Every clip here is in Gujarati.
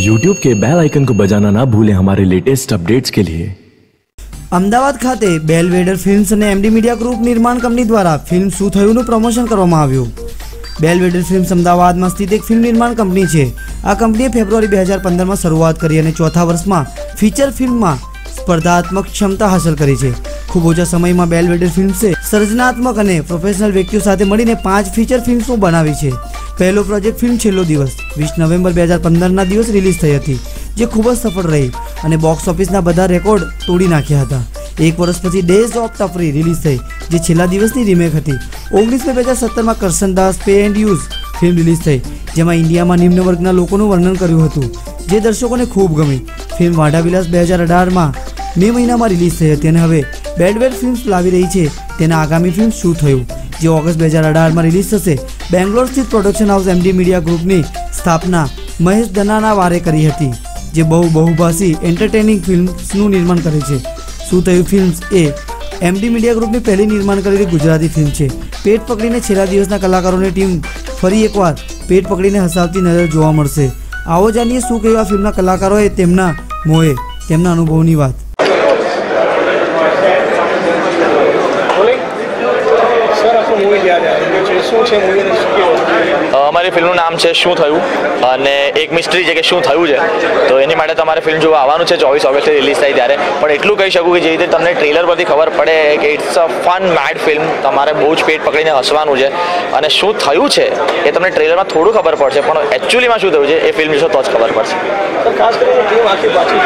YouTube के बेल आइकन को बजाना ना भूलें हमारे लेटेस्ट अपडेट्स के लिए। अमदावाद खाते बेल्वेडर फिल्म्स ने MD मीडिया ग्रुप निर्माण कंपनी द्वारा फिल्म શું થયું નું પ્રમોશન કરવામાં આવ્યું। બેલ્વેડેર ફિલ્મ્સ અમદાવાદમાં સ્થિત એક ફિલ્મ નિર્માણ કંપની છે। આ કંપનીએ ફેબ્રુઆરી 2015માં શરૂઆત કરી અને ચોથા વર્ષમાં ફીચર ફિલ્મમાં સ્પર્ધાત્મક ક્ષમતા હાંસલ કરી છે। ખૂબ ઓછા સમયમાં બેલ્વેડેર ફિલ્મ્સે સર્જનાત્મક અને પ્રોફેશનલ વ્યક્તિઓ સાથે મળીને 5 ફીચર ફિલ્મ્સો બનાવી છે। પહેલો પ્રોજેક્ટ ફિલ્મ છેલ્લો દિવસ 20 નવેમ્બર 2015ના દિવસ રિલીઝ થઈ હતી, જે ખૂબ જ સફળ રહી અને બોક્સ ઓફિસના બધા રેકોર્ડ તોડી નાખ્યા હતા। એક વર્ષ પછી ડેઝ ઓફ તફરી રિલીઝ થઈ, જે છેલ્લા દિવસની રીમેક હતી। 19 મે 2017માં Karsan Das pay and use film release થઈ, જેમાં ઇન્ડિયામાં નિમ્ન વર્ગના લોકોનું વર્ણન કર્યું હતું, જે દર્શકોને ખૂબ ગમી। ફિલ્મ વાડાવિલાસ 2018માં મે મહિનામાં રિલીઝ થઈ હતી અને હવે બેલ્વેડેર ફિલ્મ્સ લાવી રહી છે તેના આગામી ફિલ્મ શું થયું, જે ઓગસ્ટ 2018માં રિલીઝ થશે। બેંગ્લોર સ્થિત પ્રોડક્શન હાઉસ MD મીડિયા ગ્રુપની સ્થાપના મહેશ દનાનાવારે કરી હતી, જે બહુભાષી એન્ટરટેનિંગ ફિલ્મ્સનું નિર્માણ કરે છે। શું થયું ફિલ્મ્સ એ MD મીડિયા ગ્રુપની પહેલી નિર્માણ કરેલી ગુજરાતી ફિલ્મ છે। પેટ પકડીને છેલ્લા દિવસના કલાકારોની ટીમ ફરી એકવાર પેટ પકડીને હસાવતી નજર જોવા મળશે। આવો જાણીએ શું કહ્યું આ ફિલ્મના કલાકારોએ તેમના મોએ તેમના અનુભવની વાત। हमारी फिल्म નું નામ છે શું થયું અને એક મિસ્ટ્રી છે કે શું થયું છે, તો એની માટે તમારે ફિલ્મ જોવા આવવાનું છે। 24 ઓગસ્ટે રિલીઝ થાય ત્યારે પણ એટલું કહી શકું કે જે રીતે તમને ટ્રેલર પરથી ખબર પડે કે it's a fun made film, તમારે બહુ જ પેટ પકડીને હસવાનું છે અને શું થયું છે એ તમને ટ્રેલરમાં થોડું ખબર પડશે, પણ એક્ચ્યુઅલીમાં શું થયું છે એ ફિલ્મ જોશો તો જ ખબર પડશે। ખાસ કરીને જે આખી પાછી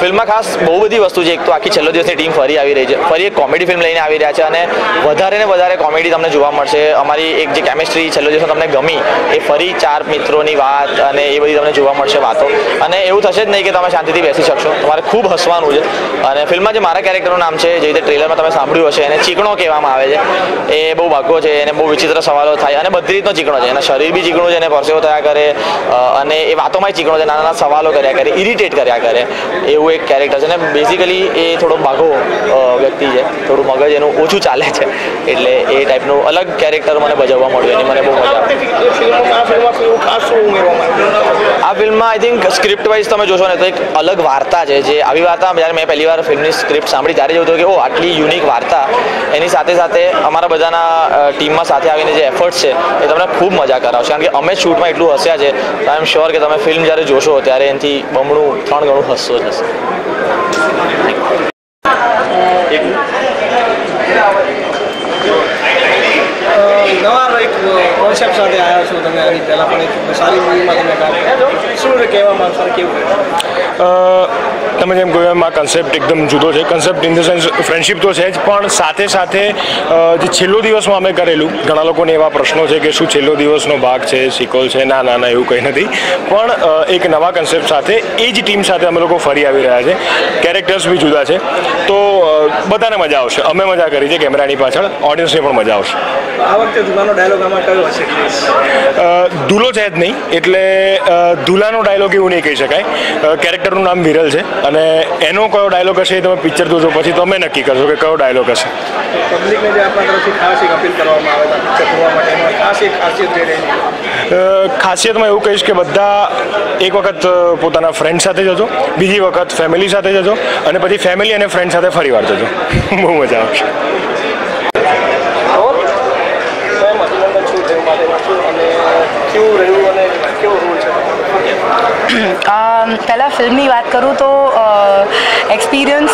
ફિલ્મમાં ખાસ બહુ બધી વસ્તુ છે। એક તો આખી છેલ્લો દિવસની ટીમ ફરી આવી રહી છે, ફરી એક કોમેડી ફિલ્મ લઈને આવી રહ્યા છે અને વધારે ને વધારે કોમેડી તમને જોવા મળશે। અમારી એક જે કેમિસ્ટ્રી છેલ્લો દિવસ તમને ગમી એ ફરી 4 મિત્રોની વાત અને એ બધી તમને જોવા મળશે વાતો, અને એવું થશે જ નહીં કે તમે શાંતિથી બેસી શકશો, તમારે ખૂબ હસવાનું છે। અને ફિલ્મમાં જે મારા કેરેક્ટરનું નામ છે, જે રીતે ટ્રેલરમાં તમે સાંભળ્યું હશે, એને ચીકણો કહેવામાં આવે છે। એ બહુ વાગો છે, એને બહુ વિચિત્ર સવાલો થાય અને બધી રીતનો ચીકણો છે, એના શરીર બી ચીકણું છે, એને પરસેવો થયા કરે અને એ વાતોમાં ચીકણો છે, નાના નાના સવાલો કર્યા કરે, ઇરિટેટ કર્યા કરે, એવું એક કેરેક્ટર છે। અને બેઝિકલી એ થોડો ભાગો વ્યક્તિ છે, થોડું મગજ એનું ઓછું ચાલે છે, એટલે એ ટાઈપનું અલગ કેરેક્ટર મને ભજવવા મળ્યું અને મને બહુ મજા આવી। આ ફિલ્મમાં આઈ થિંક સ્ક્રિપ્ટ વાઇઝ તમે જોશો ને તો એક અલગ વાર્તા છે, જે આવી વાર્તા જ્યારે મેં પહેલી વાર ફિલ્મની સ્ક્રિપ્ટ સાંભળી ત્યારે જોયું હતું કે ઓ આટલી યુનિક વાર્તા, એની સાથે સાથે અમારા બધાના ટીમમાં સાથે આવીને જે એફર્ટ્સ છે એ તમને ખૂબ મજા કરાવશે, કારણ કે અમે શૂટમાં એટલું હસ્યા છે, તો આઈ એમ શ્યોર કે તમે ફિલ્મ જ્યારે જોશો ત્યારે એનાથી બમણું 3 ગણું હસશો જ હશે। તમે જેમ કહ્યું એમ આ કન્સેપ્ટ એકદમ જુદો છે। Concept in the sense friendship તો છે જ, પણ સાથે સાથે જે છેલ્લો દિવસમાં અમે કરેલું, ઘણા લોકોને એવા પ્રશ્નો છે કે શું છેલ્લો દિવસનો ભાગ છે, સિક્વલ છે? ના ના ના, એવું કંઈ નથી, પણ એક નવા કન્સેપ્ટ સાથે એ જ ટીમ સાથે અમે લોકો ફરી આવી રહ્યા છે। કેરેક્ટર્સ બી જુદા છે, તો બધાને મજા આવશે। અમે મજા કરી છે કેમેરાની પાછળ, ઓડિયન્સને પણ મજા આવશે। આ વખતે ધૂલાનો ડાયલોગ આમાં કયો હશે? ધૂલો છે જ નહીં, એટલે ધૂલાનો ડાયલોગ એવું નહીં કહી શકાય। કેરેક્ટરનું નામ વિરલ છે અને એનો કયો ડાયલોગ હશે એ તમે પિક્ચર જોજો, પછી તમે નક્કી કરશો કે કયો ડાયલોગ હશે। પબ્લિકને જે આપણા તરફથી ખાસ એક અપીલ કરવામાં આવે છે પિક્ચર જોવા માટે, ખાસ એક ખાસિયત રહી છે। ખાસિયતમાં એવું કહીશ કે બધા એક વખત પોતાના ફ્રેન્ડ સાથે જજો, બીજી વખત ફેમિલી સાથે જજો અને પછી ફેમિલી અને ફ્રેન્ડ સાથે ફરી વાર જજો, બહુ મજા આવશે। પહેલાં ફિલ્મની વાત કરું તો એક્સપિરિયન્સ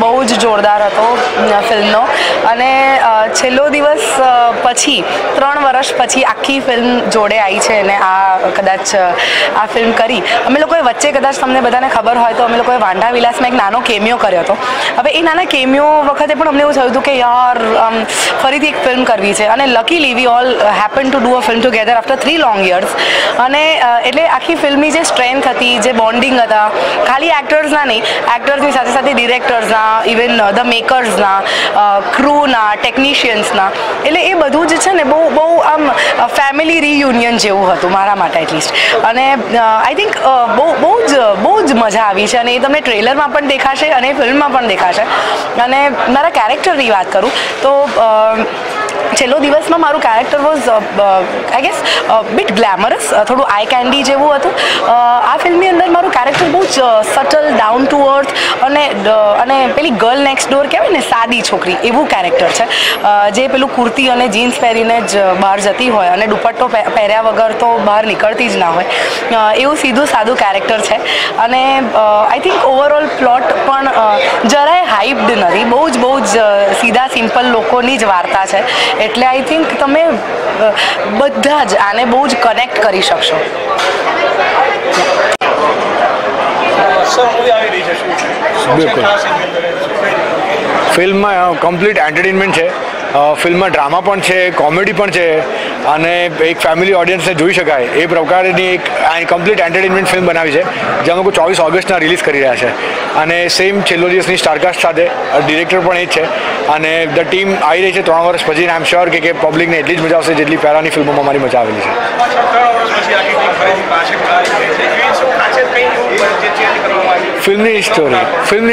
બહુ જ જોરદાર હતો ફિલ્મનો, અને છેલ્લો દિવસ પછી 3 વર્ષ પછી આખી ફિલ્મ જોડે આવી છે અને આ કદાચ આ ફિલ્મ કરી અમે લોકોએ વચ્ચે કદાચ તમને બધાને ખબર હોય તો અમે લોકોએ વાંઢા વિલાસમાં એક નાનો કેમિયો કર્યો હતો। હવે એ નાના કેમિયો વખતે પણ અમને એવું થયું હતું કે યાર ફરીથી એક ફિલ્મ કરવી છે, અને luckily we all happen to do a film together after 3 long years, અને એટલે આખી ફિલ્મની જે સ્ટ્રેન્થ હતી, જે બોન્ડિંગ હતા, ખાલી એક્ટર્સના નહીં, એક્ટર્સની સાથે સાથે ડિરેક્ટર્સના, ઇવન ધ મેકર્સના, ક્રૂના, ટેકનિશિયન્સના, એટલે એ બધું જ છે ને બહુ આમ ફેમિલી રીયુનિયન જેવું હતું મારા માટે એટલીસ્ટ. અને આઈ થિંક બહુ જ મજા આવી છે અને એ તમને ટ્રેલરમાં પણ દેખાશે અને ફિલ્મમાં પણ દેખાશે. અને મારા કેરેક્ટરની વાત કરું તો છેલ્લો દિવસમાં મારું character was I guess bit glamorous, થોડું આઈ કેન્ડી જેવું હતું. આ ફિલ્મની અંદર મારું કેરેક્ટર બહુ જ સટલ, ડાઉન ટુ અર્થ અને પેલી ગર્લ નેક્સ્ટ ડોર કહેવાય ને, સાદી છોકરી એવું કેરેક્ટર છે, જે પેલું કુર્તી અને જીન્સ પહેરીને જ બહાર જતી હોય અને દુપટ્ટો પહેર્યા વગર તો બહાર નીકળતી જ ના હોય, એવું સીધું સાદું કેરેક્ટર છે. અને આઈ થિંક ઓવરઓલ પ્લોટ પણ જરાય હાઇપ્ડ નથી, બહુ જ સીધા સિમ્પલ લોકોની જ વાર્તા છે. એટલે આઈ થિંક તમે બધા જ આને બહુ જ કનેક્ટ કરી શકશો. બિલકુલ ફિલ્મમાં કમ્પ્લીટ એન્ટરટેનમેન્ટ છે, ફિલ્મમાં ડ્રામા પણ છે, કોમેડી પણ છે અને એક ફેમિલી ઓડિયન્સને જોઈ શકાય એ પ્રકારની એક કમ્પ્લીટ એન્ટરટેનમેન્ટ ફિલ્મ બનાવી છે, જે અમે 24 ઓગસ્ટના રિલીઝ કરી રહ્યા છે. અને સેમ છેલ્લો દિવસની સ્ટારકાસ્ટ સાથે ડિરેક્ટર પણ એ જ છે અને ધ ટીમ આવી રહી છે 3 વર્ષ પછી. આઈ એમ શ્યોર કે પબ્લિકને એટલી જ મજા આવશે જેટલી પહેલાંની ફિલ્મોમાં મારી મજા આવેલી છે. ફિલ્મની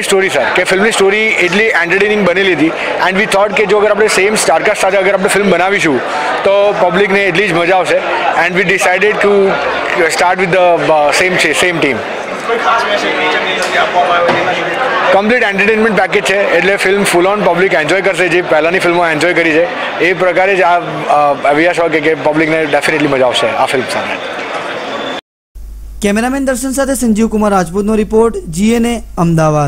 સ્ટોરી સર કે ફિલ્મની સ્ટોરી એટલી એન્ટરટેનિંગ બનેલી હતી એન્ડ વી થોટ કે જો અગર આપણે સેમ સ્ટારકાસ્ટ સાથે અગર આપણે ફિલ્મ બનાવીશું તો પબ્લિકને એટલી જ મજા આવશે and we decided to start with the same team. Complete entertainment package છે એટલે film full on public enjoy કરશે, જે પહેલાંની ફિલ્મો એન્જોય કરી છે એ પ્રકારે જ આ વિશ્વાસ હોય કે પબ્લિકને ડેફિનેટલી મજા આવશે આ ફિલ્મ સાથે. કેમેરામેન દર્શન સાથે સંજીવ કુમાર રાજપૂતનો રિપોર્ટ, GNA, અમદાવાદ.